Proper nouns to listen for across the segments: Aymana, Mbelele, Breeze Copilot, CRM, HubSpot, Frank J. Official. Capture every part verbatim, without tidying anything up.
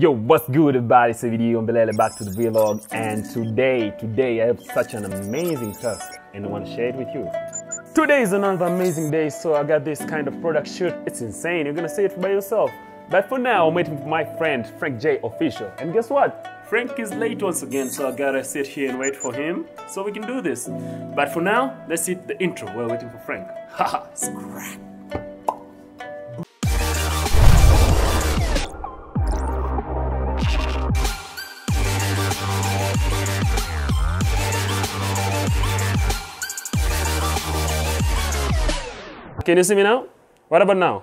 Yo, what's good everybody? It's a video Mbelele back to the vlog, and today, today I have such an amazing task and I want to share it with you. Today is another amazing day, so I got this kind of product shoot. It's insane, you're gonna see it by yourself. But for now, I'm waiting for my friend, Frank J. Official. And guess what? Frank is late once again, so I gotta sit here and wait for him so we can do this. But for now, let's hit the intro while waiting for Frank. Haha, scrap. Can you see me now? What about now?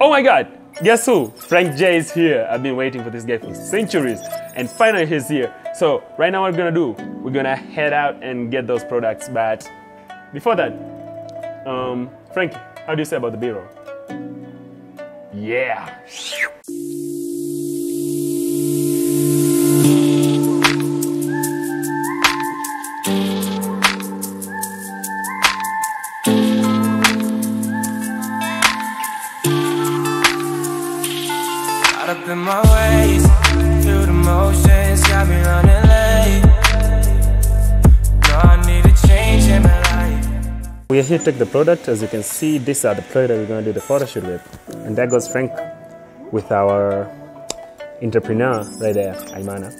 Oh my god! Guess who? Frank J is here. I've been waiting for this guy for centuries, and finally he's here. So right now what we're gonna do, we're gonna head out and get those products. But before that, um, Frank, how do you say about the B-roll? Yeah! Up in my ways, through the motions, got me running late. No, I need a change in my life. We are here to take the product. As you can see, these are the products we're going to do the photo shoot with. And there goes Frank with our entrepreneur right there, Aymana.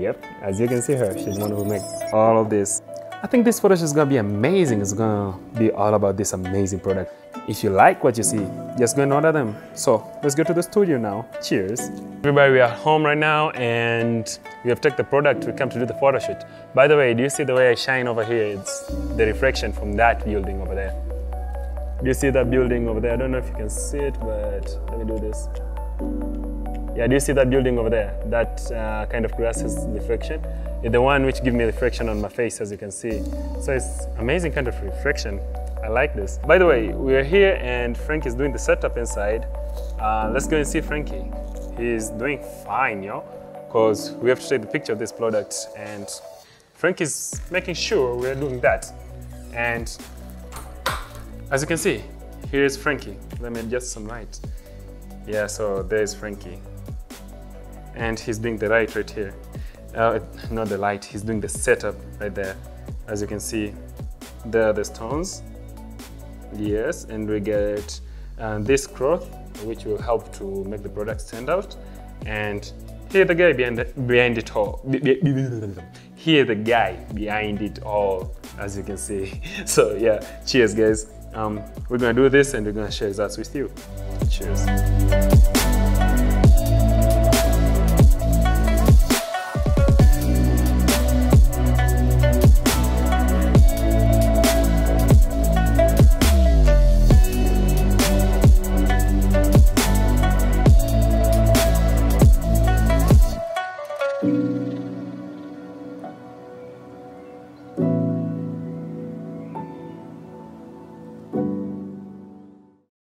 Yep, as you can see her, she's the one who makes all of this. I think this photo shoot is going to be amazing. It's going to be all about this amazing product. If you like what you see, just go and order them. So let's go to the studio now. Cheers. Everybody, we are home right now and we have taken the product. We come to do the photo shoot. By the way, do you see the way I shine over here? It's the reflection from that building over there. Do you see that building over there? I don't know if you can see it, but let me do this. Yeah, do you see that building over there? That uh, kind of grass is reflection. It's the one which gives me reflection on my face, as you can see. So it's amazing kind of reflection. I like this. By the way, we are here and Frank is doing the setup inside. Uh, let's go and see Frankie. He's doing fine, yo. Because we have to take the picture of this product and Frank is making sure we are doing that. And as you can see, here is Frankie. Let me adjust some light. Yeah, so there's Frankie. And he's doing the light right here. Uh, not the light, he's doing the setup right there. As you can see, there are the stones. Yes, and we get uh, this cloth, which will help to make the product stand out. And here the guy behind, the, behind it all. Here the guy behind it all, as you can see. So yeah, cheers guys. Um, we're gonna do this and we're gonna share that with you. Cheers.